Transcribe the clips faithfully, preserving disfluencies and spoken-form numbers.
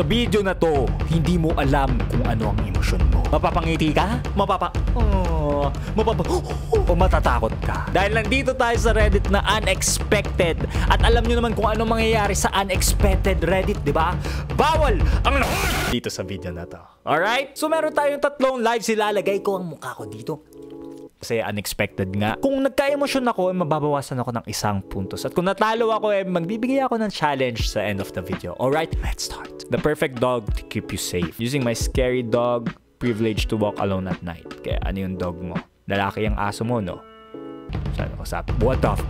Sa video na to, hindi mo alam kung ano ang emosyon mo. Mapapangiti ka? Mapapa... Oh, mapapa... O matatakot ka. Dahil nandito tayo sa Reddit na unexpected. At alam nyo naman kung ano mangyayari sa unexpected Reddit, di ba? Bawal ang... Dito sa video na to. Alright? So meron tayong tatlong lives. Ilalagay ko ang mukha ko dito. Kasi unexpected nga. Kung nagka-emosyon ako, mababawasan ako ng isang puntos. At kung natalo ako, eh, magbibigay ako ng challenge sa end of the video. Alright, let's start. The perfect dog to keep you safe. Using my scary dog privilege to walk alone at night. Kaya ano yung dog mo? Lalaki ang aso mo, no? Saan ako sabi? What the f...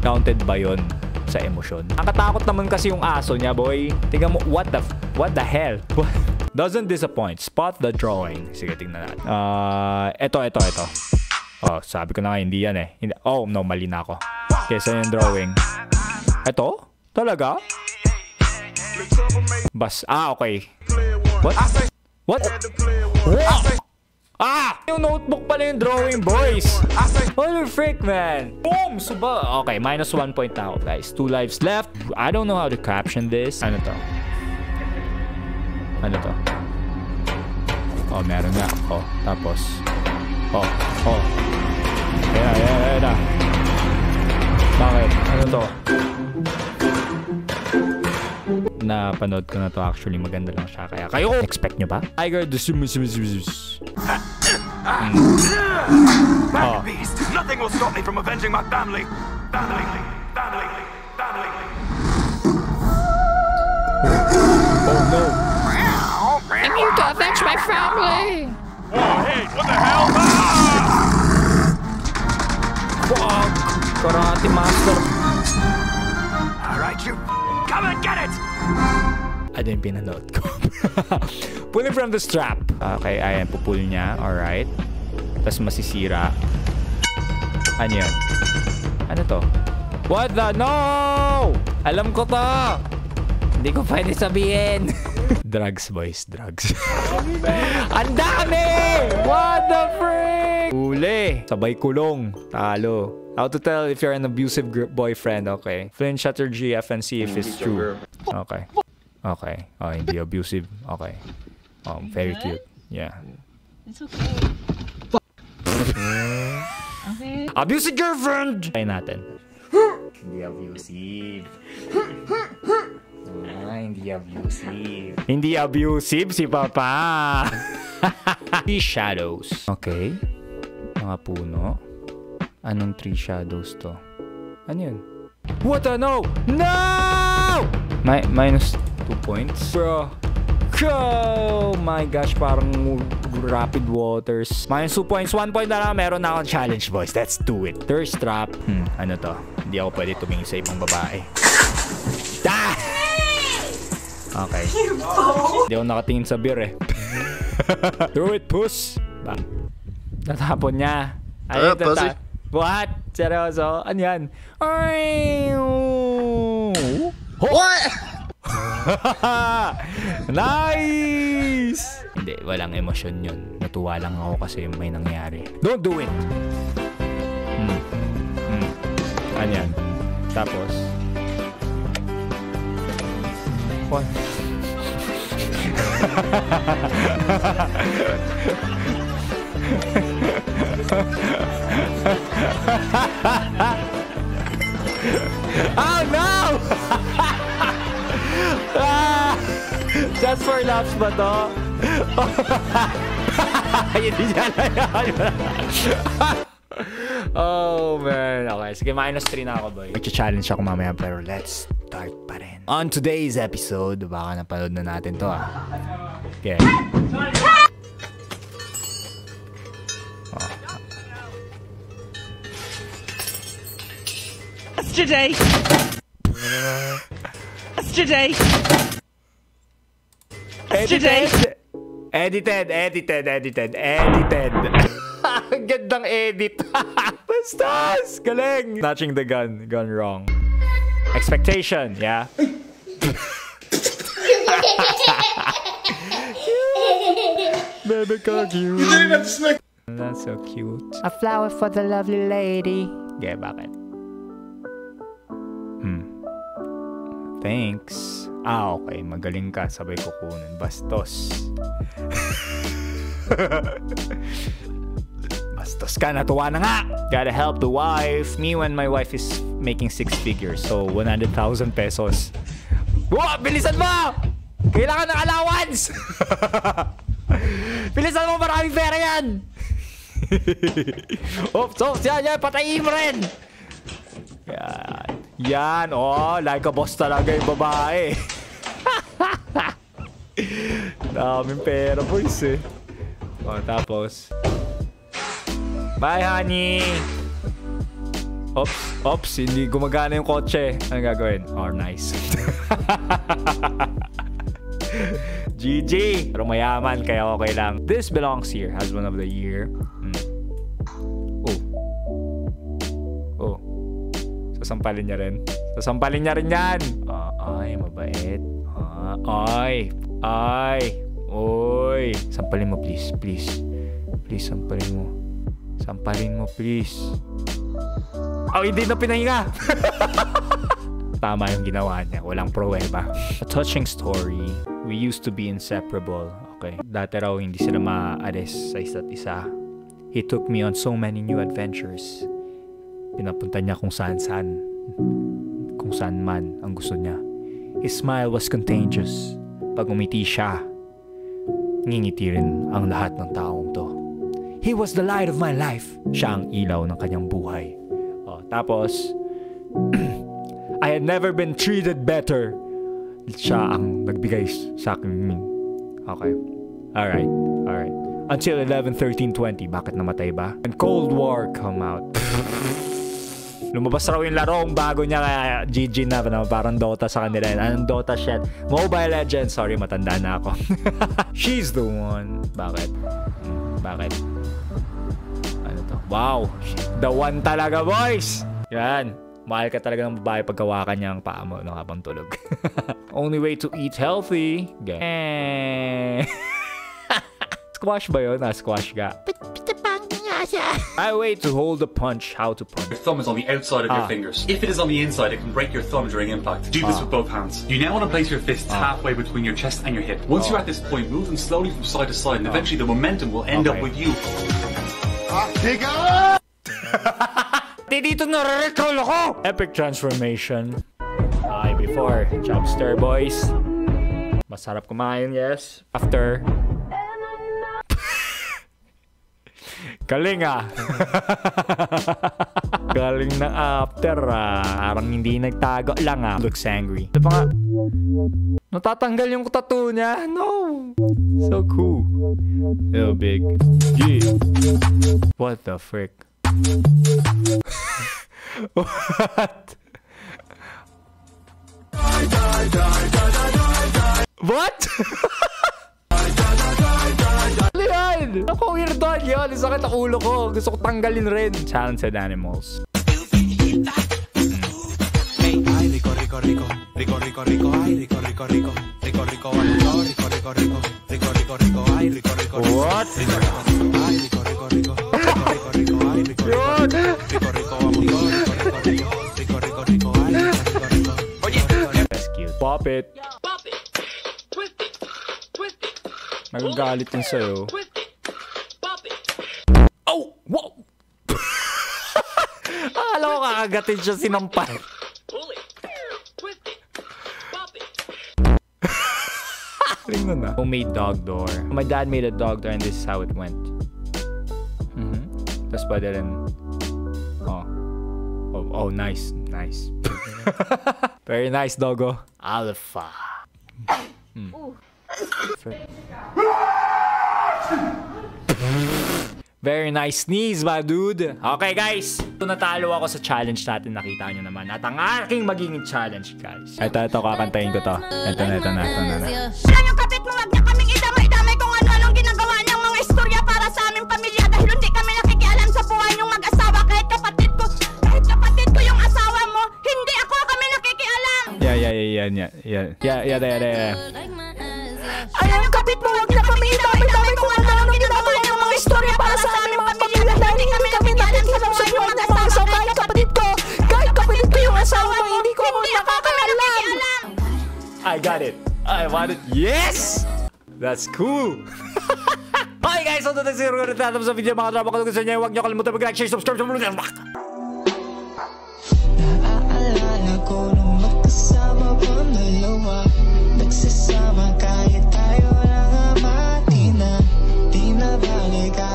Counted ba yun sa emosyon? Ang katakot naman kasi yung aso niya, boy. Tingnan mo, what the f... What the hell? What... Doesn't disappoint. Spot the drawing. Sige, tingnan natin. Ah, uh, eto, eto, eto. Oh, sabi ko na nga, hindi yan eh. Hindi. Oh, no, mali na ako. Okay, so yung drawing. Eto? Talaga? Bas, ah, okay. What? What? Oh! Ah! Yung notebook pala yung drawing, boys! Holy freak, man! Boom! Suba! Okay, minus one point na ako, guys. Two lives left. I don't know how to caption this. Ano to? Ano to? Oh, meron na. Oh, tapos. Oh, oh. Yeah, yeah, yeah, yeah. Bakit? Ano to? Napanood ko na to actually. Maganda lang siya. Kaya kayo, expect nyo ba? Tiger, the sumus-sumus-sumus. Bad beast! Nothing will stop me from avenging my family! Family! Family! Family! Oh, no! I'm here to avenge my family! Whoa, hey, what the hell? Ah! Fuck! Karate master! Alright, you... Come and get it! Ano yung pinanood ko? Pull it from the strap! Okay, ayan, pupul niya. Alright. Tapos masisira. Ano yun? Ano to? What the... No! Alam ko to! Hindi ko pwede sabihin! Drugs, boys. Drugs. Ang dami! What the freak? Uli. Sabay kulong. Talo. How to tell if you're an abusive boyfriend. Okay. Flinch at your G F and see if it's true. Okay. Okay. Oh, hindi abusive. Okay. Um, very cute. Yeah. It's okay. Okay. Abusive girlfriend! Try natin. Hindi abusive. Ah, hindi abusive. Hindi abusive si Papa. Three shadows. Okay. Mga puno. Anong three shadows to? Ano yun? What a no! No! My, minus two points. Bro. Oh my gosh, parang rapid waters. Minus two points. One point na lang. Meron na akong challenge, boys. Let's do it. Thirst trap. Hmm, ano to? Hindi ako pwede tumingin sa ibang babae. Ah! Okay. Hindi ako nakatingin sa beer eh. Throw it, puss! Ba natapon niya. Ayun, tata. What? Seryoso? Ano yan? Ay! What? Nice! Hindi, walang emosyon yun. Natuwa lang ako kasi may nangyari. Don't do it! Hmm. Hmm. Ano yan? Tapos... What? Oh no! Ah, just for laughs ba to? Oh man, okay. Sige, minus three na ako, boy. Mag-challenge ako mamaya pero let's start pa rin. On today's episode, baka napanood na natin to ah. Okay. Oh. That's today. That's today. That's today. Edited, edited, edited, edited. Gandang edit. Bastos! Galing! Snatching the gun. Gone wrong. Expectation, yeah. Baby, call you. You didn't have to snack. That's so cute. A flower for the lovely lady. Yeah, bakit? Hmm. Thanks. Ah, okay. Magaling ka. Sabay kukunin. Bastos. Bastos ka. Natuwa na nga. Gotta help the wife. Me when my wife is making six figures. So, one hundred thousand pesos. Wow! Bilisan mo! Kailangan ng allowance! Bilisan mo! Maraming pera yan! Oops! Oops! Yan! Yan! Patayin mo rin! Yan! Yan! Oh! Like a boss talaga yung babae. Daming pera, boys eh. O, tapos... Bye, honey! Oops! Oops! Hindi gumagana yung kotse. Ano gagawin? Oh, nice. G G! Pero mayaman, kaya okay lang. This belongs here. Husband of the year. Hmm. Oh. Oh. Sasampalin niya rin. Sasampalin niya rin yan! Oh, ay, mabait. Oh, ay! Ay! Oy! Sampalin mo, please. Please. Please, sampalin mo. Sampalin mo, please. Oh, hindi na pinahinga! Tama yung ginawa niya. Walang problema. A touching story. We used to be inseparable. Okay. Dati raw hindi sila ma-ares sa isa't isa. He took me on so many new adventures. Pinapunta niya kung saan-saan. Kung saan man ang gusto niya. His smile was contagious. Pag umiti siya, ngingiti rin ang lahat ng taong to. He was the light of my life. Siya ang ilaw ng kanyang buhay. Oh, tapos, I had never been treated better. Siya ang nagbigay sa akin. Okay. Alright. Alright. Until eleven thirteen twenty. Bakit namatay ba? And Cold War come out. Lumabas raw yung larong bago niya kaya G G na. Parang Dota sa kanila. Anong Dota shit? Mobile Legends. Sorry, matanda na ako. She's the one. Bakit? Bakit? Wow! The one talaga, boys! Yan. Mahal ka talaga ng babae pagkawakan niya ang paa mo nung habang tulog. Only way to eat healthy. Eh. Squash ba yun? Ah, squash ka. My way to hold a punch. How to punch. Your thumb is on the outside of ah. your fingers. If it is on the inside, it can break your thumb during impact. Do this ah. with both hands. You now want to place your fists ah. halfway between your chest and your hip. Once ah. you're at this point, move them slowly from side to side, and eventually the momentum will end okay. up with you. Dito nare-recall ako! Epic transformation. Ay, before. Chopster, boys. Masarap kumain, yes. After. Galing ah. Galing na after ah. Parang hindi nagtago lang ah. Looks angry. Ito pa nga. Natatanggal yung tattoo niya. No. So cool. Little big. Yeah. What the frick? What? What? Leon! Ako, weirdon yun. Sakit ang ulo ko. Gusto ko tanggalin rin. Talented animals. Ay, rico, rico, rico. Rico, rico, rico. Ay, rico, rico, rico. Rico, rico, rico. Rico, rico, rico. Rico, rico, rico. Ay, rico, rico, rico. What? Ay, rico, rico, rico. Rico, rico, ay, rico, rico. Rico, rico, rico. Rico, rico, rico. Ay, rico, rico. That's cute. Pop it. Pop it. Twist it. Twist it. Nagagalit din sa'yo. Oh! Wow! Akala ko kakagatin siya sinampal. Tingnan na. Homemade dog door. My dad made a dog door and this is how it went. Mm-hmm. Tapos pwede rin. Oh. Oh, oh nice. Nice. Very nice, doggo. Alpha. Hmm. Very nice sneeze, my dude. Okay, guys. So, natalo ako sa challenge natin. Nakita nyo naman. At ang aking magiging challenge, guys. Ito, ito. Kakantayin ko to. Ito na, ito na, ito na. Yan yung kapit mo. Wag niya kaming idamay-damay kung ano-anong ginagawa niyang mga istorya para sa aming pamilya. Dahil hindi kami nakikialam sa buhay niyong mag-asawa. Kahit kapatid ko, kahit kapatid ko yung asawa mo, hindi ako kami nakikialam. Yeah, yeah, yeah, yeah, yeah. Yeah, yeah, yeah, yeah, yeah, yeah. Ayan yung kapit mo. Wag niya kaming idamay-damay kung ano-anong ginagawa niyang mga istorya para sa aming pamilya. Dahil hindi kami nakikialam sa buhay niyong mag-asawa. Kahit kapatid ko, kahit kapatid ko yung asawa mo, hindi ko nakakaalam. I got it. I want it. Yes! That's cool. Okay guys, so that's it. We're gonna wrap up the video. Mga drama, kung gusto niyo, huwag niyo kalimutan mag-like, share, subscribe, subscribe.